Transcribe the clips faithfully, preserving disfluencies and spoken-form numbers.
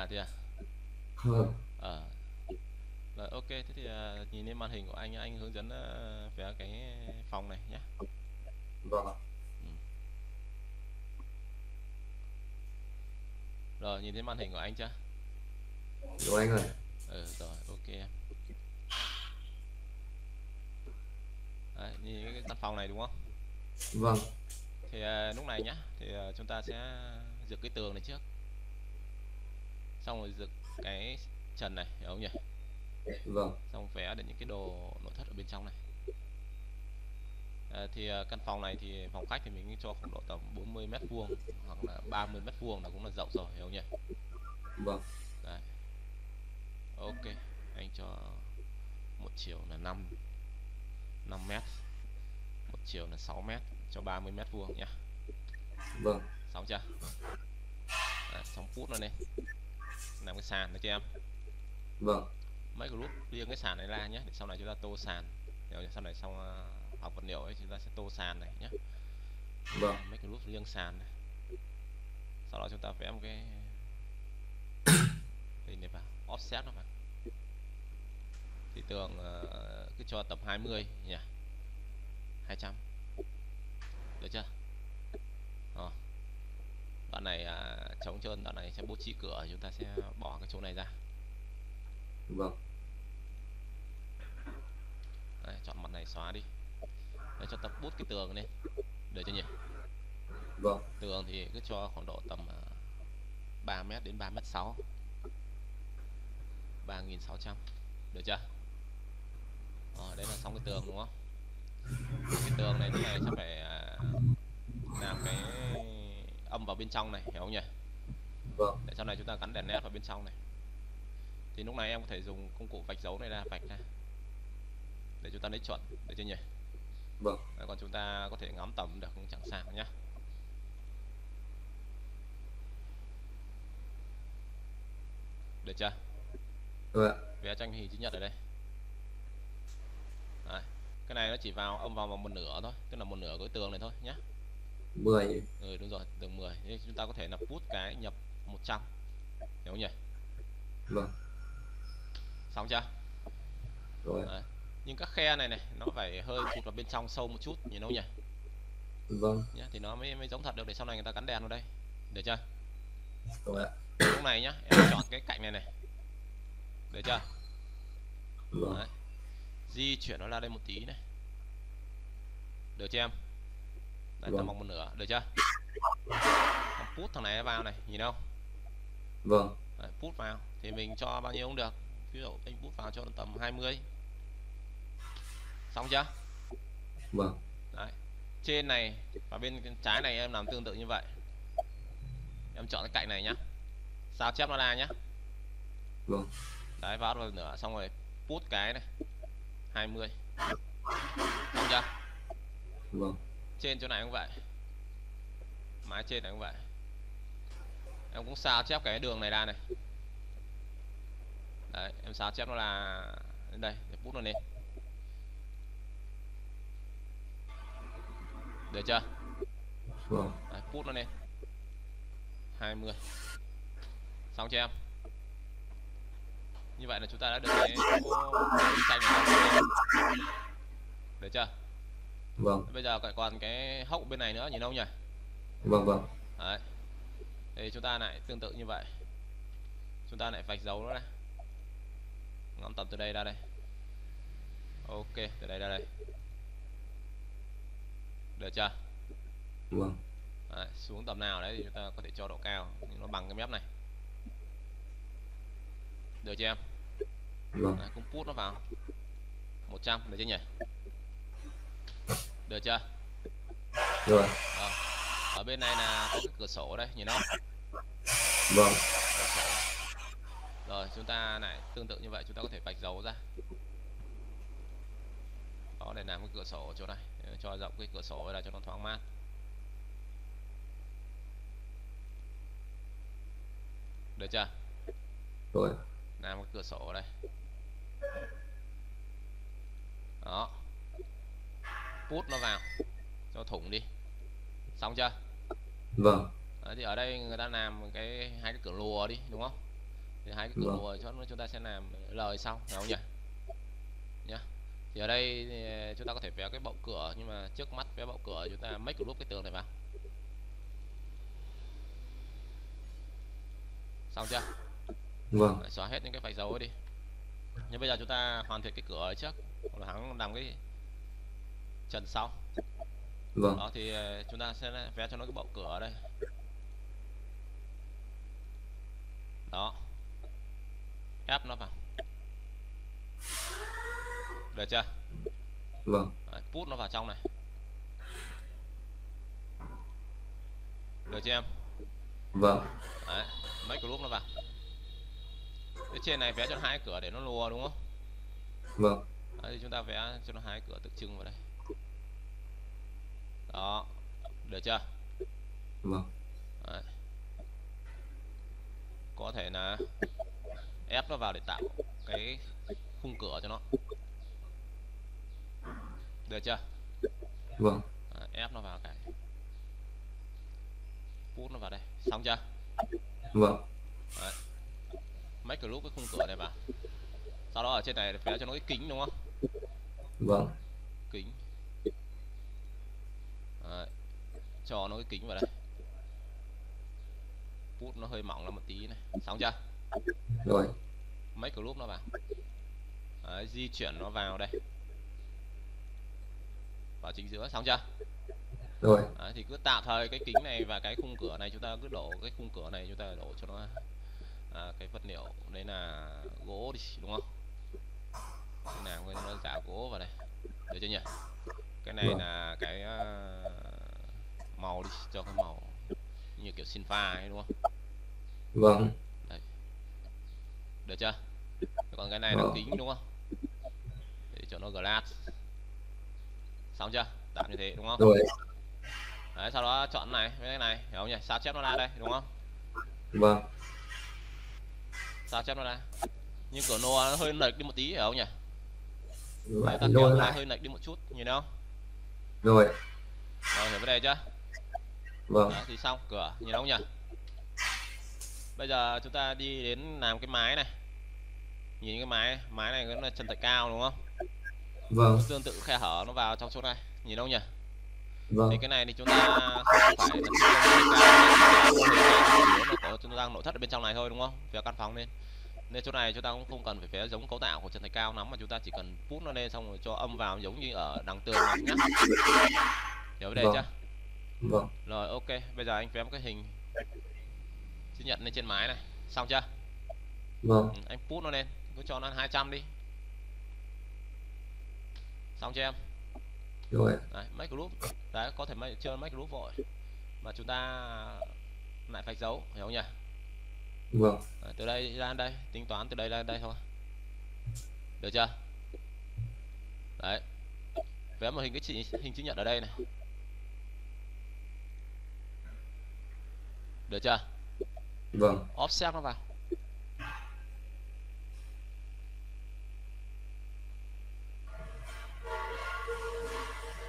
à thì à, à. Rồi, ok, thế thì à, nhìn lên màn hình của anh anh hướng dẫn à, về cái phòng này nhé. Vâng ạ. Ừ. Rồi nhìn thấy màn hình của anh chưa? Đúng anh rồi. Ừ, rồi ok em. Đấy, nhìn cái căn phòng này đúng không? Vâng. Thì à, lúc này nhá, thì à, chúng ta sẽ dựng cái tường này trước, xong rồi dựng cái trần này, hiểu không nhỉ? Vâng. Xong vẽ được những cái đồ nội thất ở bên trong này. À, thì à, căn phòng này thì phòng khách thì mình cho khoảng độ tầm bốn mươi mét vuông hoặc là ba mươi mét vuông là cũng là rộng rồi, hiểu không nhỉ? Vâng. Đấy. Ok, anh cho một chiều là năm mét, một chiều là sáu mét, cho ba mươi mét vuông nhá. Vâng. Xong chưa? À, xong phút nó lên. Làm cái sàn nữa cho em. Vâng. Mấy group riêng cái sàn này ra nhé, để sau này chúng ta tô sàn. Để sau này xong học vật liệu ấy chúng ta sẽ tô sàn này nhé. Vâng. Mấy group riêng sàn này. Sau đó chúng ta vẽ một cái hình này vào, offset nó vào. Thì tường cứ cho tầm hai mươi nhỉ. hai trăm. Được chưa? Ờ. Đoạn này à, trống trơn, đoạn này sẽ bố trí cửa, chúng ta sẽ bỏ cái chỗ này ra. Vâng. Đấy, chọn mặt này xóa đi. Đấy, cho tập bút cái tường lên. Được chưa nhỉ? Vâng. Tường thì cứ cho khoảng độ tầm ba mét đến ba mét sáu. ba nghìn sáu trăm. Được chưa? Ờ, đấy là xong cái tường đúng không? Cái tường này thì sẽ phải làm cái âm vào bên trong này, hiểu không nhỉ? Vâng. Để sau này chúng ta gắn đèn led vào bên trong này. Thì lúc này em có thể dùng công cụ vạch dấu này ra, vạch ra để chúng ta lấy chuẩn, được chưa nhỉ? Vâng. Đấy, còn chúng ta có thể ngắm tầm được cũng chẳng sao nhá. Được chưa? Vâng. Vẽ tranh hình chữ nhật ở đây. Đấy. Cái này nó chỉ vào âm vào vào một nửa thôi, tức là một nửa của cái tường này thôi nhá. mười. Ừ, đúng rồi, tường mười. Thế chúng ta có thể là bút cái nhập một trăm. Hiểu không nhỉ? Vâng. Xong chưa? Rồi. Đấy. Nhưng các khe này này nó phải hơi chụp vào bên trong sâu một chút, nhìn đâu nhỉ? Vâng. Nhá, thì nó mới mới giống thật được, để sau này người ta gắn đèn vào đây. Được chưa? Rồi ạ. Lúc này nhá, em chọn cái cạnh này này. Được chưa? Vâng. Đấy. Di chuyển nó ra đây một tí này. Được chưa em? Đấy, ta mong một nửa, được chưa? Put thằng này vào này, nhìn không? Vâng. Đấy, put vào, thì mình cho bao nhiêu cũng được. Ví dụ anh put vào cho tầm hai mươi. Xong chưa? Vâng. Đấy. Trên này và bên trái này em làm tương tự như vậy. Em chọn cái cạnh này nhá. Sao chép nó ra nhá. Vâng. Đấy, vào một nửa, xong rồi put cái này hai mươi. Xong chưa? Vâng. Trên chỗ này cũng vậy, mái trên này cũng vậy, em cũng sao chép cái đường này ra này. Đấy, em sao chép nó là đến đây để bút nó lên. Được chưa? Vâng. Đấy, bút nó lên hai mươi. Xong chưa em? Như vậy là chúng ta đã được cái tranh này. Được chưa? Vâng. Bây giờ còn cái hốc bên này nữa, nhìn đâu nhỉ? Vâng vâng. Đấy. Thì chúng ta lại tương tự như vậy. Chúng ta lại vạch dấu nó ra. Ngắm tầm từ đây ra đây. Ok, từ đây ra đây. Được chưa? Vâng. Đấy, xuống tầm nào đấy thì chúng ta có thể cho độ cao, nó bằng cái mép này. Được chưa em? Vâng. Đấy, cũng put nó vào một trăm, được chưa nhỉ? Được chưa? Rồi. Ờ. Ở bên này là có cái cửa sổ đây, nhìn không? Vâng. Rồi chúng ta này tương tự như vậy, chúng ta có thể vạch dấu ra. Đó, để làm cái cửa sổ ở chỗ này, cho rộng cái cửa sổ ra cho nó thoáng mát. Được chưa? Rồi. Làm cái cửa sổ ở đây. Đó. Put nó vào cho thủng đi. Xong chưa? Vâng. Đấy, thì ở đây người ta làm cái hai cái cửa lùa đi, đúng không? thì hai cái cửa vâng. Chốt chúng ta sẽ làm lời sau nào nhỉ nhá. Thì ở đây thì chúng ta có thể vẽ cái bậu cửa, nhưng mà trước mắt vẽ bậu cửa chúng ta make group cái tường này vào. Xong chưa? Vâng. Xóa hết những cái vạch dấu ấy đi. Nhưng bây giờ chúng ta hoàn thiện cái cửa ở trước, còn hắn làm cái trần sau. Vâng. Đó thì chúng ta sẽ vẽ cho nó cái bậu cửa ở đây. Đó. Ép nó vào. Được chưa? Vâng. Đấy, put nó vào trong này. Được chưa em? Vâng. Đấy, make group nó vào. Cái trên này vẽ cho hai cửa để nó lùa đúng không? Vâng. Đấy, thì chúng ta vẽ cho nó hai cửa tượng trưng vào đây. Đó, được chưa? Vâng. Đấy. Có thể là ép nó vào để tạo cái khung cửa cho nó. Được chưa? Vâng. Đấy, ép nó vào cái. Put nó vào đây. Xong chưa? Vâng. Đấy. Make group cái khung cửa này vào. Sau đó ở trên này vẽ cho nó cái kính đúng không? Vâng. Kính. Đấy. Cho nó cái kính vào đây. Put nó hơi mỏng là một tí này. Xong chưa? Rồi. Make group nó vào. Đấy, di chuyển nó vào đây. Vào chính giữa. Xong chưa? Rồi. Đấy, thì cứ tạm thời cái kính này và cái khung cửa này chúng ta cứ đổ cái khung cửa này chúng ta đổ cho nó à, cái vật liệu đấy là gỗ đi đúng không? Cái nào người nó giả gỗ vào đây được chưa nhỉ? Cái này vâng. Là cái uh, màu đi cho cái màu như kiểu xin pha ấy, đúng không? Vâng. Đấy. Được chưa? Còn cái này vâng. Là kính đúng không? Để cho nó glass. Xong chưa? Tạm như thế đúng không? Rồi. Đấy, sau đó chọn này với cái này hiểu không nhỉ? Sao chép nó ra đây đúng không? Vâng. Sao chép nó ra, nhưng cửa nô nó hơi lệch đi một tí hiểu không nhỉ? Đấy, ta kéo lại hơi lệch đi một chút nhìn không? Rồi. Rồi hiểu vấn đề chưa? Vâng. Đấy, thì xong cửa nhìn không nhỉ? Bây giờ chúng ta đi đến làm cái mái này, nhìn cái mái mái này nó là trần thạch cao đúng không? Vâng. Tương tự khe hở nó vào trong chỗ này nhìn không nhỉ? Vâng. Thì cái này thì chúng ta không phải là chúng ta chúng ta đang nội thất ở bên trong này thôi đúng không? Về căn phòng nên nên chỗ này chúng ta cũng không cần phải vẽ giống cấu tạo của trần thạch cao lắm, mà chúng ta chỉ cần put nó lên xong rồi cho âm vào giống như ở đằng tường này nhá. Hiểu vấn đề vâng. Chưa? Vâng. Rồi ok, bây giờ anh vẽ một cái hình chữ nhật lên trên mái này, xong chưa? Vâng. Anh put nó lên, cứ cho nó hai trăm đi. Xong chưa em? Rồi. Đấy, make group. Đấy, có thể make, chưa make group vội mà chúng ta lại vạch dấu hiểu không nhỉ? Vâng. Đấy, từ đây ra đây, tính toán từ đây ra đây thôi. Được chưa? Đấy. Vẽ một hình cái chỉ, hình chữ nhật ở đây này. Được chưa? Vâng. Offset nó vào.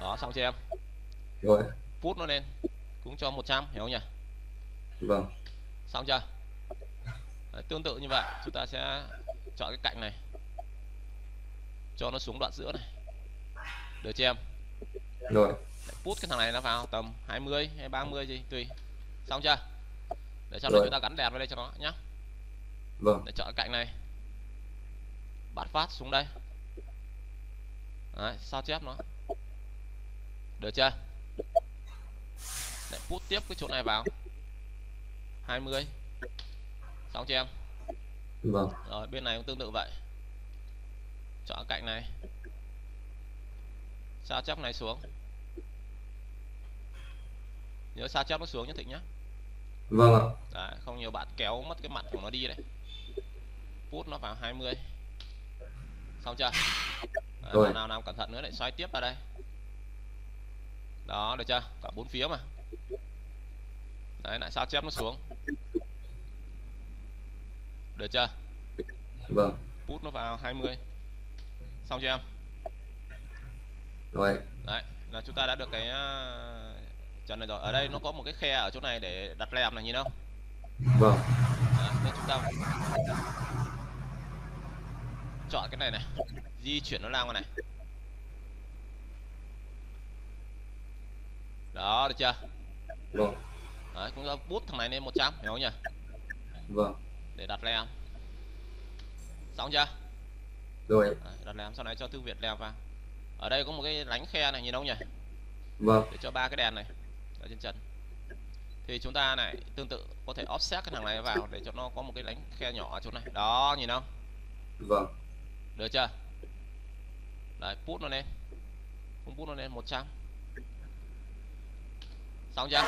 Đó, xong chưa em? Rồi. Put nó lên, cũng cho một trăm hiểu không nhỉ? Vâng. Xong chưa? Đấy, tương tự như vậy, chúng ta sẽ chọn cái cạnh này, cho nó xuống đoạn giữa này. Được chưa em? Rồi. Đấy, put cái thằng này nó vào tầm hai mươi hay ba mươi gì tùy. Xong chưa? Để sau đó chúng ta gắn đèn vào đây cho nó nhá. Vâng. Để chọn cái cạnh này, bạt phát xuống đây. Đấy, sao chép nó. Được chưa? Để put tiếp cái chỗ này vào hai mươi. Xong chưa em? Vâng. Rồi bên này cũng tương tự vậy. Chọn cạnh này, sao chép này xuống. Nhớ sao chép nó xuống nhé Thịnh nhé. Vâng ạ. Đấy, không nhiều bạn kéo mất cái mặt của nó đi này. Put nó vào hai mươi. Xong chưa? Đấy, rồi. Nào nào cẩn thận nữa lại xoay tiếp vào đây. Đó, được chưa? Cả bốn phía mà. Đấy, lại sao chép nó xuống. Được chưa? Vâng. Put nó vào hai mươi. Xong chưa em? Rồi. Đấy, là chúng ta đã được cái trần này rồi. Ở đây nó có một cái khe ở chỗ này để đặt rèm này nhìn không? Vâng. Đấy, chúng ta chọn cái này này, di chuyển nó lang này. Đó, được chưa? Vâng. Đấy, cũng bút thằng này lên một trăm, hiểu không nhỉ? Vâng. Để đặt lem. Xong chưa? Rồi. Đấy, đặt lem, sau này cho thư viện lem vào. Ở đây có một cái lánh khe này, nhìn không nhỉ? Vâng. Để cho ba cái đèn này ở trên trần. Thì chúng ta này tương tự có thể offset cái thằng này vào để cho nó có một cái lánh khe nhỏ ở chỗ này. Đó, nhìn không? Vâng. Được chưa? Đấy, put nó lên. Không put nó lên một trăm. Xong chưa?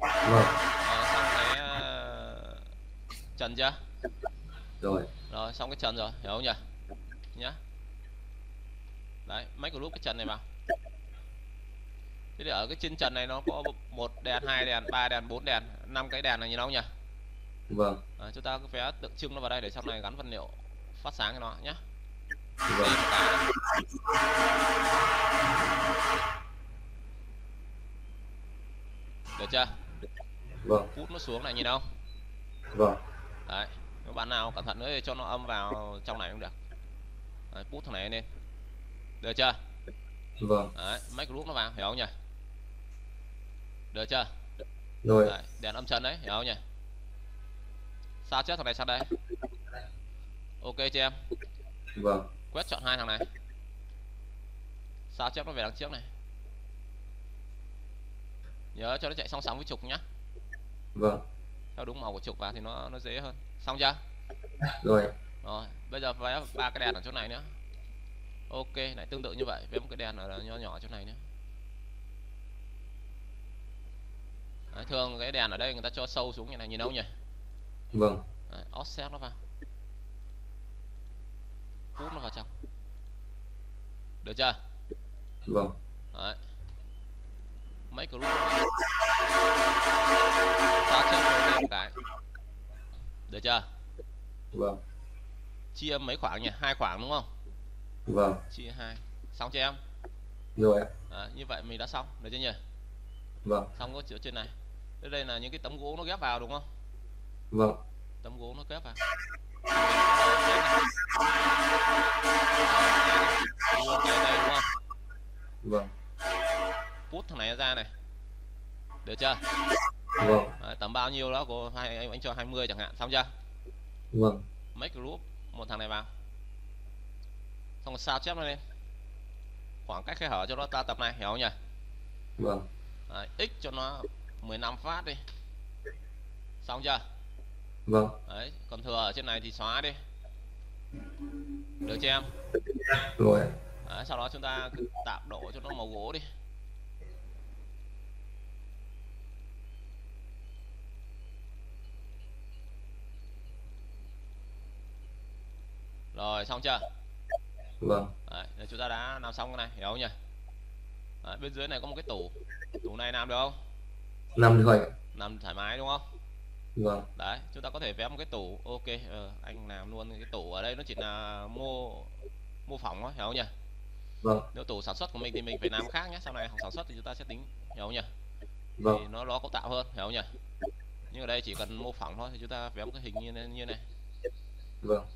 Vâng. Rồi, xong cái trần chưa? Rồi. Rồi, xong cái trần rồi, hiểu không nhỉ? Nhá. Đấy, mấy group cái trần này vào. Thế thì ở cái trên trần này nó có một đèn, hai đèn, ba đèn, bốn đèn, năm cái đèn này, nhìn không nhỉ? Vâng. À, chúng ta cứ vẽ tượng trưng nó vào đây để sau này gắn vật liệu phát sáng cho nó nhá. Vâng. Được chưa? Vâng. Cút nó xuống này, nhìn không? Vâng. Đấy, nếu bạn nào cẩn thận nữa thì cho nó âm vào trong này cũng được. Đấy, cút thằng này lên. Được chưa? Vâng. Đấy, mic group nó vào, hiểu không nhỉ? Được chưa? Rồi. Đấy, đèn âm trần đấy, hiểu không nhỉ? Sao chết thằng này sang đây. Ok cho em. Vâng. Quét chọn hai thằng này. Sao chép nó về đằng trước này. Nhớ cho nó chạy song song với trục nhá. Vâng. Theo đúng màu của trục vào thì nó nó dễ hơn. Xong chưa? Rồi. Rồi, bây giờ vẽ ba cái đèn ở chỗ này nữa. Ok, lại tương tự như vậy, vẽ một cái đèn ở nhỏ nhỏ chỗ này nữa. Đấy, thường cái đèn ở đây người ta cho sâu xuống như này, nhìn đâu nhỉ? Vâng. Đấy, offset nó vào. Cút nó vào trong. Được chưa? Vâng. Đấy. Mấy group này. Ta chép lên một cái. Được chưa? Vâng. Chia mấy khoảng nhỉ? Hai khoảng đúng không? Vâng. Chia hai. Xong chưa em? Rồi. À, như vậy mình đã xong, được chưa nhỉ? Vâng. Xong có chữ trên này. Đây, đây là những cái tấm gỗ nó ghép vào đúng không? Vâng. Tấm gỗ nó ghép vào. Đây đúng không? Vâng. Put thằng này ra này. Được chưa? Vâng. À, tầm bao nhiêu đó của hai anh, anh cho hai mươi chẳng hạn, xong chưa? Vâng. Make group một thằng này vào. Xong sao chép nó lên. Khoảng cách khe hở cho nó ta tập này, hiểu không nhỉ? Vâng. À, x cho nó mười lăm phát đi. Xong chưa? Vâng. Đấy, còn thừa ở trên này thì xóa đi. Được chưa em? Rồi. Đấy, sau đó chúng ta cứ tạm đổ cho nó màu gỗ đi. Rồi, xong chưa? Vâng. Đấy, chúng ta đã làm xong cái này, hiểu không nhỉ? Đấy, bên dưới này có một cái tủ. Tủ này làm được không? Làm được. Làm thoải mái đúng không? Vâng. Đấy, chúng ta có thể vẽ một cái tủ. Ok, ừ, anh làm luôn cái tủ ở đây, nó chỉ là mô mô phỏng thôi, hiểu không nhỉ? Vâng. Nếu tủ sản xuất của mình thì mình phải làm khác nhé, sau này học sản xuất thì chúng ta sẽ tính, hiểu không nhỉ? Vâng. Thì nó nó cấu tạo hơn, hiểu không nhỉ? Nhưng ở đây chỉ cần mô phỏng thôi thì chúng ta vẽ một cái hình như như này. Vâng.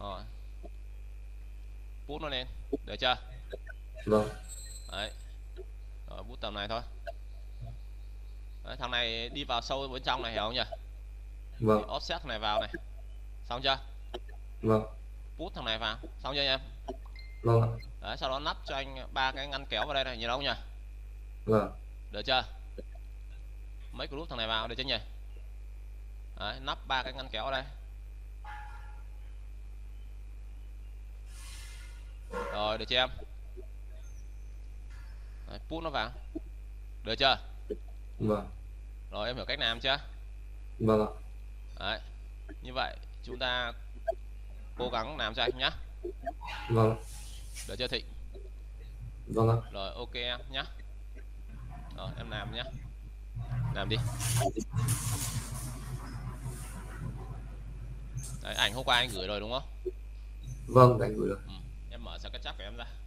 Rồi. Bút nó lên, được chưa? Vâng. Đấy. Rồi, bút tầm này thôi. Đấy, thằng này đi vào sâu bên trong này, hiểu không nhỉ? Vâng. Thì offset thằng này vào này. Xong chưa? Vâng. Bút thằng này vào, xong chưa em? Vâng. Đấy, sau đó lắp cho anh ba cái ngăn kéo vào đây này, nhìn đâu nhỉ? Vâng. Được chưa? Mấy group thằng này vào, được chưa nhỉ? Đấy, lắp ba cái ngăn kéo vào đây. Rồi, được chưa em? Đấy, put nó vào. Được chưa? Vâng. Rồi, em hiểu cách làm chưa? Vâng ạ. Đấy, như vậy chúng ta cố gắng làm cho anh nhá. Vâng. Được chưa Thịnh? Vâng ạ. Rồi, ok em nhá. Rồi, em làm nhá. Làm đi. Đấy, ảnh hôm qua anh gửi rồi đúng không? Vâng, anh gửi rồi. Ừ. Em mở SketchUp của em ra.